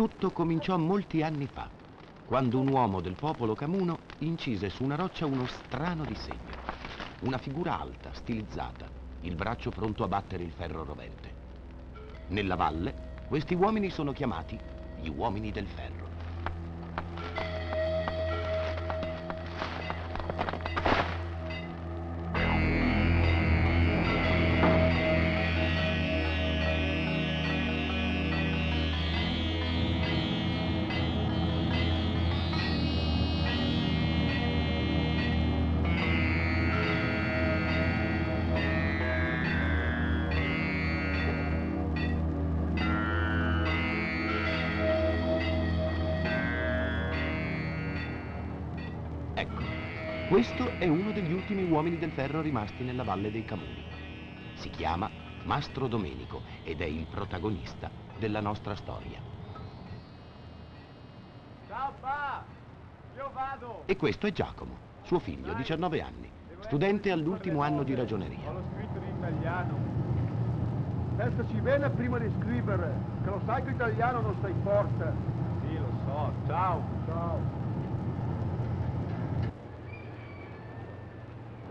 Tutto cominciò molti anni fa, quando un uomo del popolo camuno incise su una roccia uno strano disegno. Una figura alta, stilizzata, il braccio pronto a battere il ferro rovente. Nella valle, questi uomini sono chiamati gli uomini del ferro. Questo è uno degli ultimi uomini del ferro rimasti nella Valle dei Camuni. Si chiama Mastro Domenico ed è il protagonista della nostra storia. Ciao pa, io vado! E questo è Giacomo, suo figlio, 19 anni, studente all'ultimo anno di ragioneria. Ho scritto in italiano. Pensaci bene prima di scrivere, che lo sai che l'italiano non stai forte. Sì, lo so. Ciao! Ciao!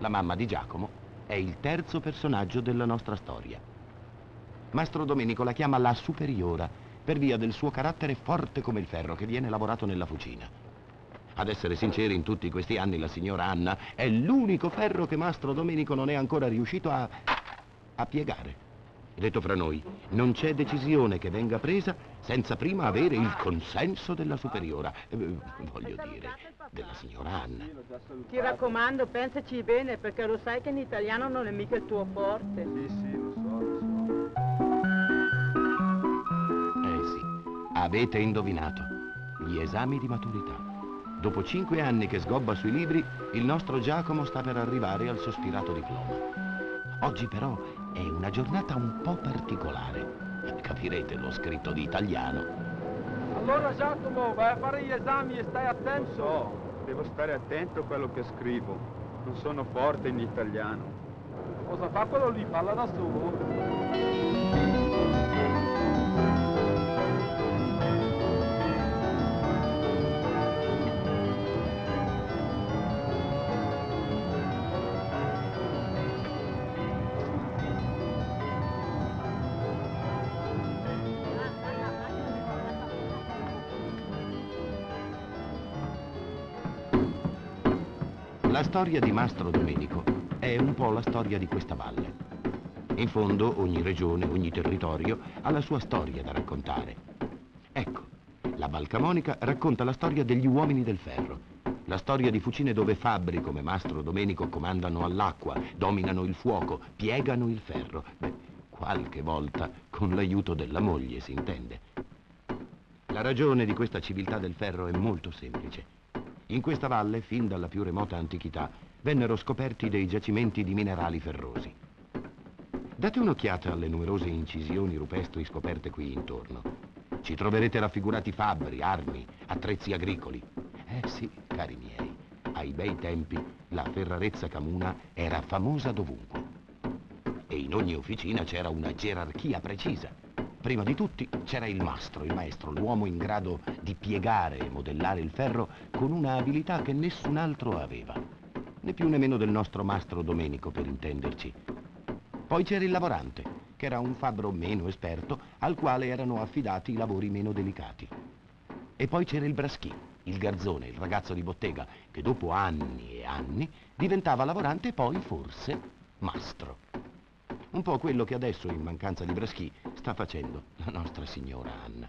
La mamma di Giacomo è il terzo personaggio della nostra storia. Mastro Domenico la chiama la superiora per via del suo carattere forte come il ferro che viene lavorato nella fucina. Ad essere sinceri, in tutti questi anni la signora Anna è l'unico ferro che Mastro Domenico non è ancora riuscito a piegare. Detto fra noi, non c'è decisione che venga presa senza prima avere il consenso della superiora, voglio dire, della signora Anna. Ti raccomando, pensaci bene, perché lo sai che in italiano non è mica il tuo forte. Sì, lo so. Sì, avete indovinato, gli esami di maturità. Dopo 5 anni che sgobba sui libri, il nostro Giacomo sta per arrivare al sospirato diploma. Oggi però è una giornata un po' particolare. Capirete lo scritto di italiano. Allora Giacomo, vai a fare gli esami e stai attento. No, devo stare attento a quello che scrivo. Non sono forte in italiano. Cosa fa quello lì? Parla da solo. La storia di Mastro Domenico è un po' la storia di questa valle. In fondo ogni regione, ogni territorio ha la sua storia da raccontare. Ecco, la Valcamonica racconta la storia degli uomini del ferro, la storia di fucine dove fabbri come Mastro Domenico comandano all'acqua, dominano il fuoco, piegano il ferro. Beh, qualche volta con l'aiuto della moglie, si intende. La ragione di questa civiltà del ferro è molto semplice. In questa valle, fin dalla più remota antichità, vennero scoperti dei giacimenti di minerali ferrosi. Date un'occhiata alle numerose incisioni rupestri scoperte qui intorno. Ci troverete raffigurati fabbri, armi, attrezzi agricoli. Sì, cari miei, ai bei tempi la Ferrarezza Camuna era famosa dovunque. E in ogni officina c'era una gerarchia precisa. Prima di tutti c'era il mastro, il maestro, l'uomo in grado di piegare e modellare il ferro con una abilità che nessun altro aveva, né più né meno del nostro Mastro Domenico, per intenderci. Poi c'era il lavorante, che era un fabbro meno esperto, al quale erano affidati i lavori meno delicati. E poi c'era il braschì, il garzone, il ragazzo di bottega, che dopo anni e anni diventava lavorante e poi, forse, mastro. Un po' quello che adesso, in mancanza di braschì, sta facendo la nostra signora Anna.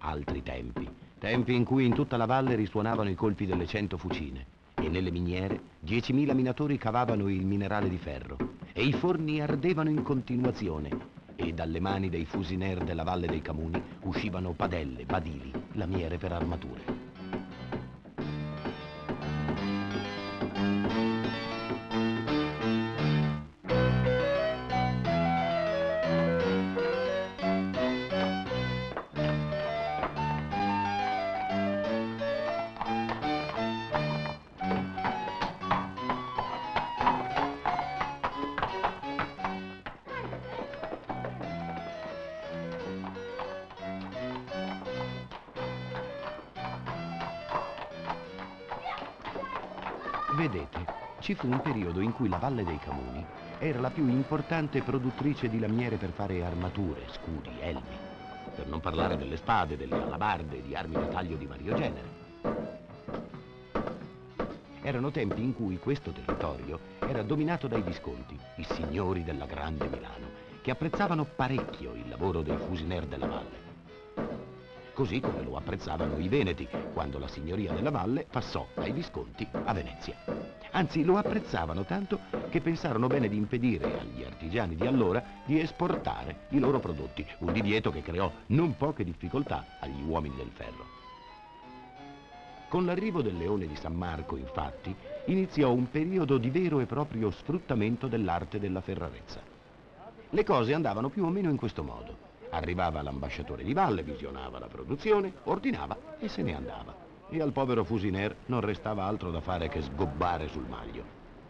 Altri tempi, tempi in cui in tutta la valle risuonavano i colpi delle 100 fucine e nelle miniere 10.000 minatori cavavano il minerale di ferro e i forni ardevano in continuazione e dalle mani dei Fusiner della Valle dei Camuni uscivano padelle, badili, lamiere per armature. Vedete, ci fu un periodo in cui la Valle dei Camuni era la più importante produttrice di lamiere per fare armature, scudi, elmi, per non parlare delle spade, delle alabarde, di armi da taglio di vario genere. Erano tempi in cui questo territorio era dominato dai Visconti, i signori della grande Milano, che apprezzavano parecchio il lavoro dei Fusiner della Valle. Così come lo apprezzavano i Veneti, quando la signoria della Valle passò dai Visconti a Venezia. Anzi, lo apprezzavano tanto che pensarono bene di impedire agli artigiani di allora di esportare i loro prodotti, un divieto che creò non poche difficoltà agli uomini del ferro. Con l'arrivo del Leone di San Marco, infatti, iniziò un periodo di vero e proprio sfruttamento dell'arte della ferrarezza. Le cose andavano più o meno in questo modo. Arrivava l'ambasciatore di Valle, visionava la produzione, ordinava e se ne andava. E al povero Fusiner non restava altro da fare che sgobbare sul maglio.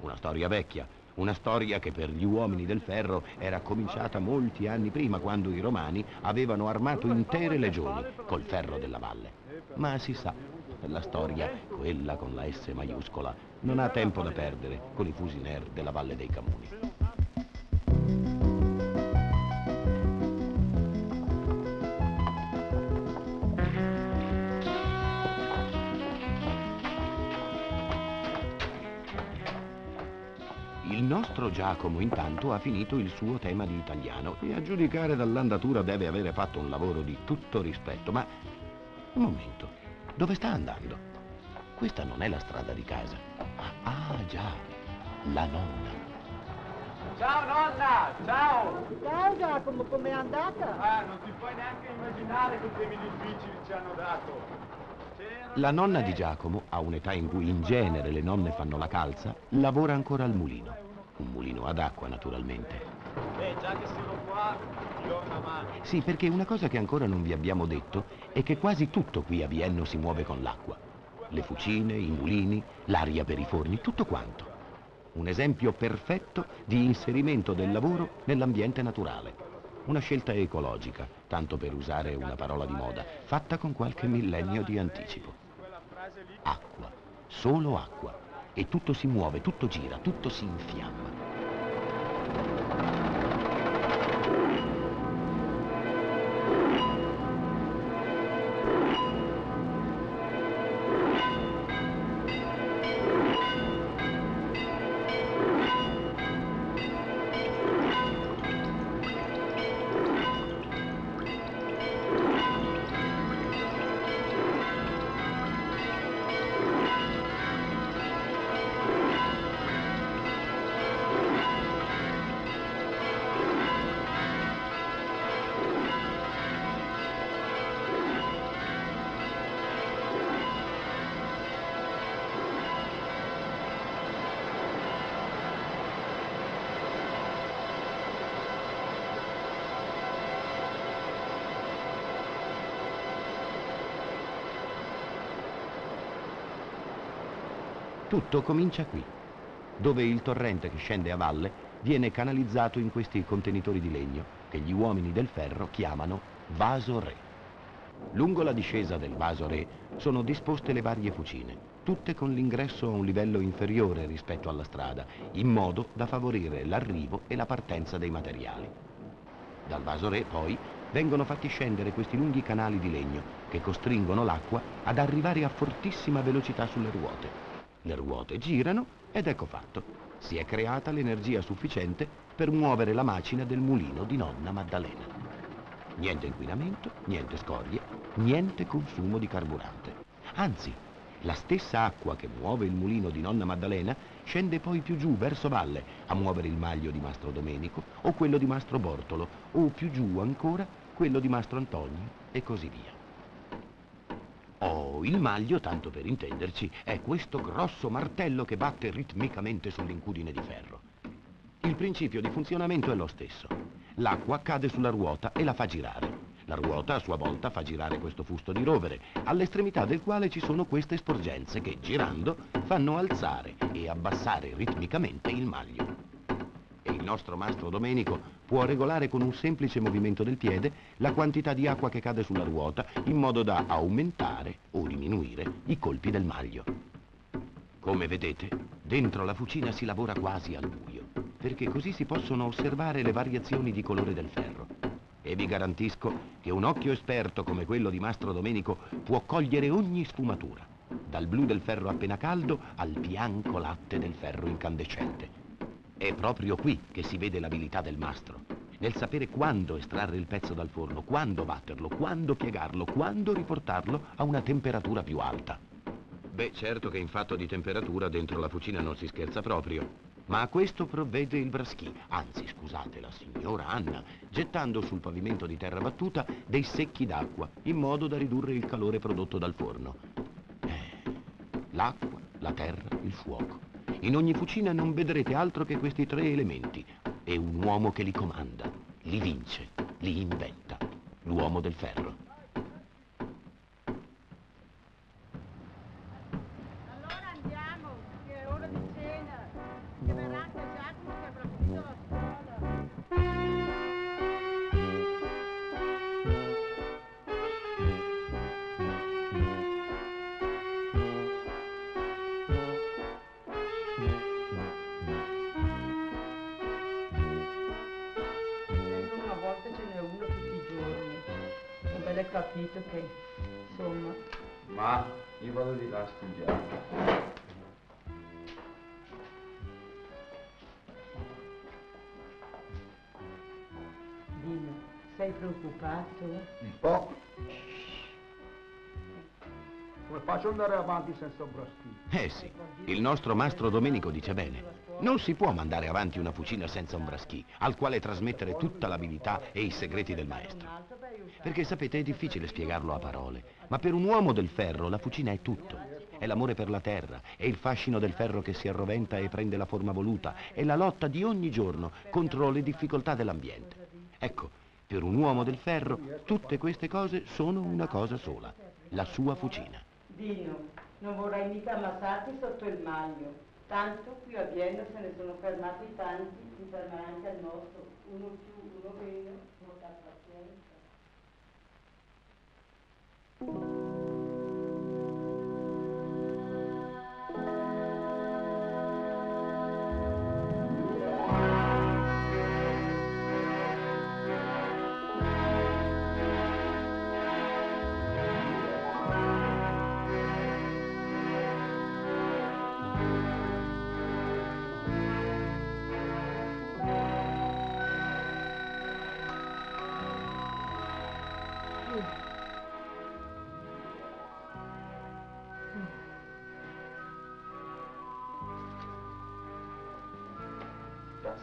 Una storia vecchia, una storia che per gli uomini del ferro era cominciata molti anni prima, quando i Romani avevano armato intere legioni col ferro della Valle. Ma si sa, la storia, quella con la S maiuscola, non ha tempo da perdere con i Fusiner della Valle dei Camuni. Il nostro Giacomo intanto ha finito il suo tema di italiano e, a giudicare dall'andatura, deve avere fatto un lavoro di tutto rispetto, ma un momento, dove sta andando? Questa non è la strada di casa. Ah, già, la nonna. Ciao nonna, ciao! Ciao Giacomo, com'è andata? Ah, non ti puoi neanche immaginare che temi difficili ci hanno dato. La nonna di Giacomo, a un'età in cui in genere le nonne fanno la calza, lavora ancora al mulino. Un mulino ad acqua, naturalmente. Già che sono qua, ti do una mano. Sì, perché una cosa che ancora non vi abbiamo detto è che quasi tutto qui a Bienno si muove con l'acqua. Le fucine, i mulini, l'aria per i forni, tutto quanto. Un esempio perfetto di inserimento del lavoro nell'ambiente naturale. Una scelta ecologica, tanto per usare una parola di moda, fatta con qualche millennio di anticipo. Acqua, solo acqua. E tutto si muove, tutto gira, tutto si infiamma. Tutto comincia qui, dove il torrente che scende a valle viene canalizzato in questi contenitori di legno che gli uomini del ferro chiamano vaso re. Lungo la discesa del vaso re sono disposte le varie fucine, tutte con l'ingresso a un livello inferiore rispetto alla strada, in modo da favorire l'arrivo e la partenza dei materiali. Dal vaso re poi vengono fatti scendere questi lunghi canali di legno che costringono l'acqua ad arrivare a fortissima velocità sulle ruote. Le ruote girano ed ecco fatto. Si è creata l'energia sufficiente per muovere la macina del mulino di nonna Maddalena. Niente inquinamento, niente scorie, niente consumo di carburante. Anzi, la stessa acqua che muove il mulino di nonna Maddalena scende poi più giù verso valle a muovere il maglio di Mastro Domenico o quello di Mastro Bortolo o più giù ancora quello di Mastro Antonio e così via. Oh, il maglio, tanto per intenderci, è questo grosso martello che batte ritmicamente sull'incudine di ferro. Il principio di funzionamento è lo stesso. L'acqua cade sulla ruota e la fa girare. La ruota a sua volta fa girare questo fusto di rovere, all'estremità del quale ci sono queste sporgenze che, girando, fanno alzare e abbassare ritmicamente il maglio. E il nostro Mastro Domenico può regolare con un semplice movimento del piede la quantità di acqua che cade sulla ruota in modo da aumentare o diminuire i colpi del maglio. Come vedete, dentro la fucina si lavora quasi al buio, perché così si possono osservare le variazioni di colore del ferro. E vi garantisco che un occhio esperto come quello di Mastro Domenico può cogliere ogni sfumatura, dal blu del ferro appena caldo al bianco latte del ferro incandescente. È proprio qui che si vede l'abilità del mastro, nel sapere quando estrarre il pezzo dal forno, quando batterlo, quando piegarlo, quando riportarlo a una temperatura più alta. Beh, certo che in fatto di temperatura dentro la fucina non si scherza proprio. Ma a questo provvede il braschi, anzi scusate, la signora Anna, gettando sul pavimento di terra battuta dei secchi d'acqua, in modo da ridurre il calore prodotto dal forno. L'acqua, la terra, il fuoco. In ogni fucina non vedrete altro che questi tre elementi. E un uomo che li comanda, li vince, li inventa. L'uomo del ferro. Capito che insomma, ma io vado di là a studiare. Dimmi, sei preoccupato? Un po'. Come faccio andare avanti senza un braschino? Eh sì, il nostro Mastro Domenico dice bene. Non si può mandare avanti una fucina senza un braschì, al quale trasmettere tutta l'abilità e i segreti del maestro. Perché sapete, è difficile spiegarlo a parole, ma per un uomo del ferro la fucina è tutto. È l'amore per la terra, è il fascino del ferro che si arroventa e prende la forma voluta, è la lotta di ogni giorno contro le difficoltà dell'ambiente. Ecco, per un uomo del ferro tutte queste cose sono una cosa sola, la sua fucina. Dino, non vorrei mica ammassarti sotto il maglio. Tanto qui a Bienno se ne sono fermati tanti, si fermerà anche il nostro, uno più, uno meno, molta pazienza.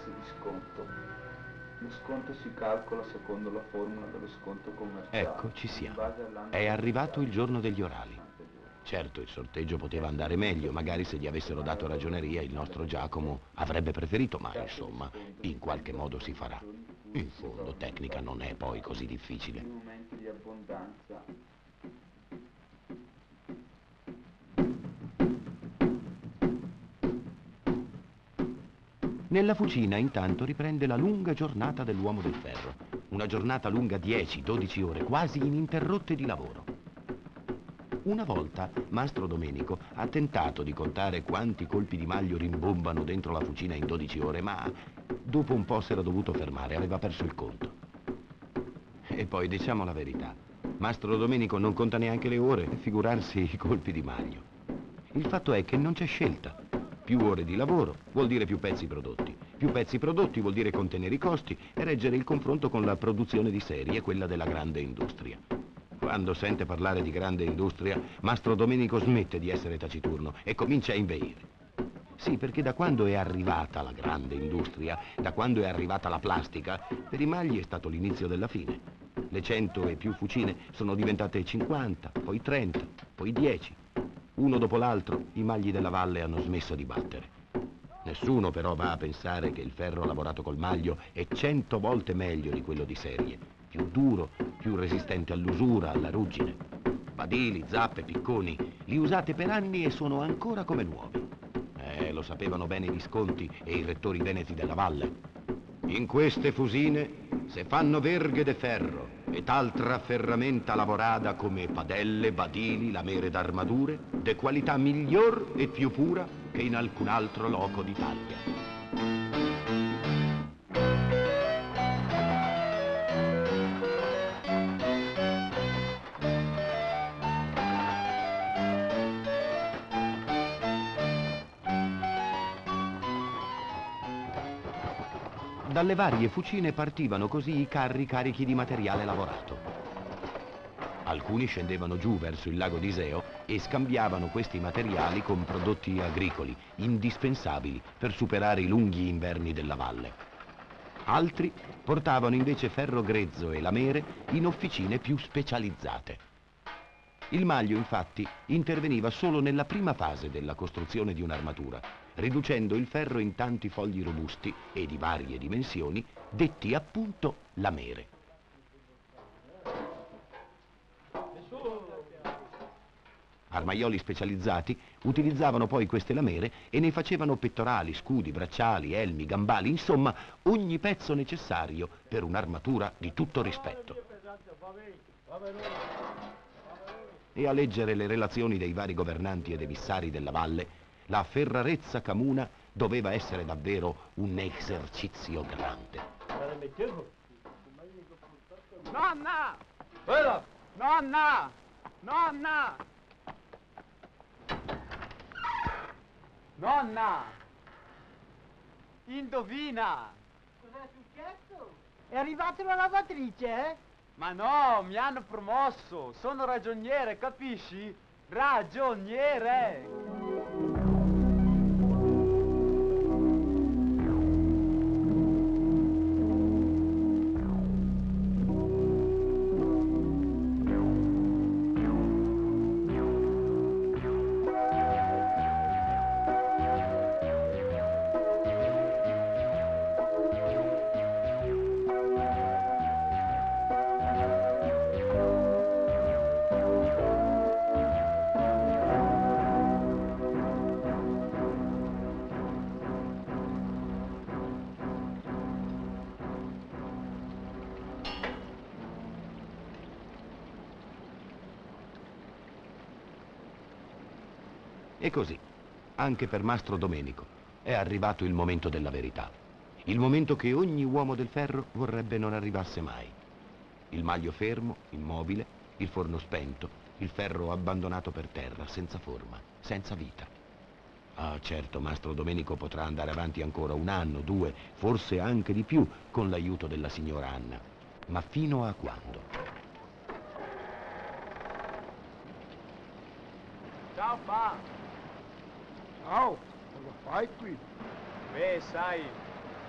Di sconto. Lo sconto si calcola secondo la formula dello sconto commerciale. Ecco, ci siamo. È arrivato il giorno degli orali. Certo, il sorteggio poteva andare meglio, magari se gli avessero dato ragioneria il nostro Giacomo avrebbe preferito, ma insomma, in qualche modo si farà. In fondo, tecnica non è poi così difficile. In momenti di abbondanza. Nella fucina intanto riprende la lunga giornata dell'uomo del ferro. Una giornata lunga 10-12 ore, quasi ininterrotte di lavoro. Una volta Mastro Domenico ha tentato di contare quanti colpi di maglio rimbombano dentro la fucina in 12 ore, ma dopo un po' si era dovuto fermare, aveva perso il conto. E poi diciamo la verità, Mastro Domenico non conta neanche le ore, figurarsi i colpi di maglio. Il fatto è che non c'è scelta. Più ore di lavoro vuol dire più pezzi prodotti. Più pezzi prodotti vuol dire contenere i costi e reggere il confronto con la produzione di serie, quella della grande industria. Quando sente parlare di grande industria, Mastro Domenico smette di essere taciturno e comincia a inveire. Sì, perché da quando è arrivata la grande industria, da quando è arrivata la plastica, per i magli è stato l'inizio della fine. Le 100 e più fucine sono diventate 50, poi 30, poi 10. Uno dopo l'altro i magli della valle hanno smesso di battere. Nessuno però va a pensare che il ferro lavorato col maglio è 100 volte meglio di quello di serie, più duro, più resistente all'usura, alla ruggine. Badili, zappe, picconi, li usate per anni e sono ancora come nuovi. Lo sapevano bene i Visconti e i rettori veneti della valle. In queste fusine se fanno verghe de ferro e t'altra ferramenta lavorada come padelle, badili, lamere d'armature, de qualità miglior e più pura che in alcun altro loco d'Italia. Dalle varie fucine partivano così i carri carichi di materiale lavorato. Alcuni scendevano giù verso il lago di Iseo e scambiavano questi materiali con prodotti agricoli, indispensabili per superare i lunghi inverni della valle. Altri portavano invece ferro grezzo e lamere in officine più specializzate. Il maglio, infatti, interveniva solo nella prima fase della costruzione di un'armatura, riducendo il ferro in tanti fogli robusti e di varie dimensioni, detti appunto lamere. Armaioli specializzati utilizzavano poi queste lamere e ne facevano pettorali, scudi, bracciali, elmi, gambali, insomma ogni pezzo necessario per un'armatura di tutto rispetto. E a leggere le relazioni dei vari governanti e dei vissari della valle, la Ferrarezza Camuna doveva essere davvero un esercizio grande. Nonna! Nonna! Nonna! Nonna! Indovina! Cos'è successo? È arrivata la lavatrice, eh? Ma no, mi hanno promosso! Sono ragioniere, capisci? Ragioniere! E così, anche per Mastro Domenico, è arrivato il momento della verità. Il momento che ogni uomo del ferro vorrebbe non arrivasse mai. Il maglio fermo, immobile, il forno spento, il ferro abbandonato per terra, senza forma, senza vita. Ah, certo, Mastro Domenico potrà andare avanti ancora 1 anno, 2, forse anche di più, con l'aiuto della signora Anna. Ma fino a quando? Ciao, pa! Ciao, cosa fai qui? Beh, sai,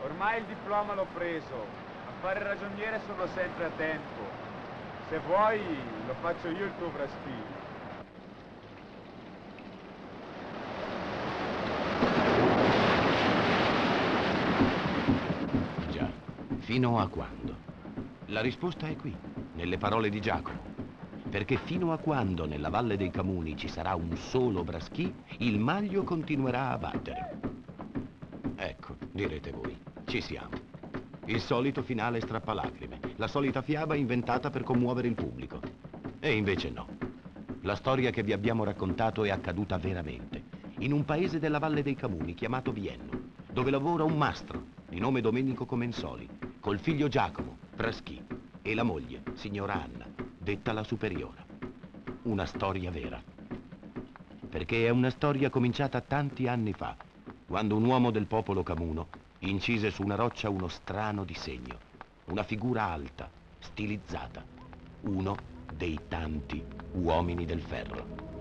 ormai il diploma l'ho preso. A fare ragioniere sono sempre a tempo. Se vuoi, lo faccio io il tuo braschino. Già, fino a quando? La risposta è qui, nelle parole di Giacomo. Perché fino a quando nella Valle dei Camuni ci sarà un solo braschì, il maglio continuerà a battere. Ecco, direte voi, ci siamo. Il solito finale strappalacrime, la solita fiaba inventata per commuovere il pubblico. E invece no. La storia che vi abbiamo raccontato è accaduta veramente, in un paese della Valle dei Camuni chiamato Bienno, dove lavora un mastro di nome Domenico Comensoli, col figlio Giacomo, braschì, e la moglie, signora Anna, detta la superiora. Una storia vera. Perché è una storia cominciata tanti anni fa, quando un uomo del popolo camuno incise su una roccia uno strano disegno, una figura alta, stilizzata, uno dei tanti uomini del ferro.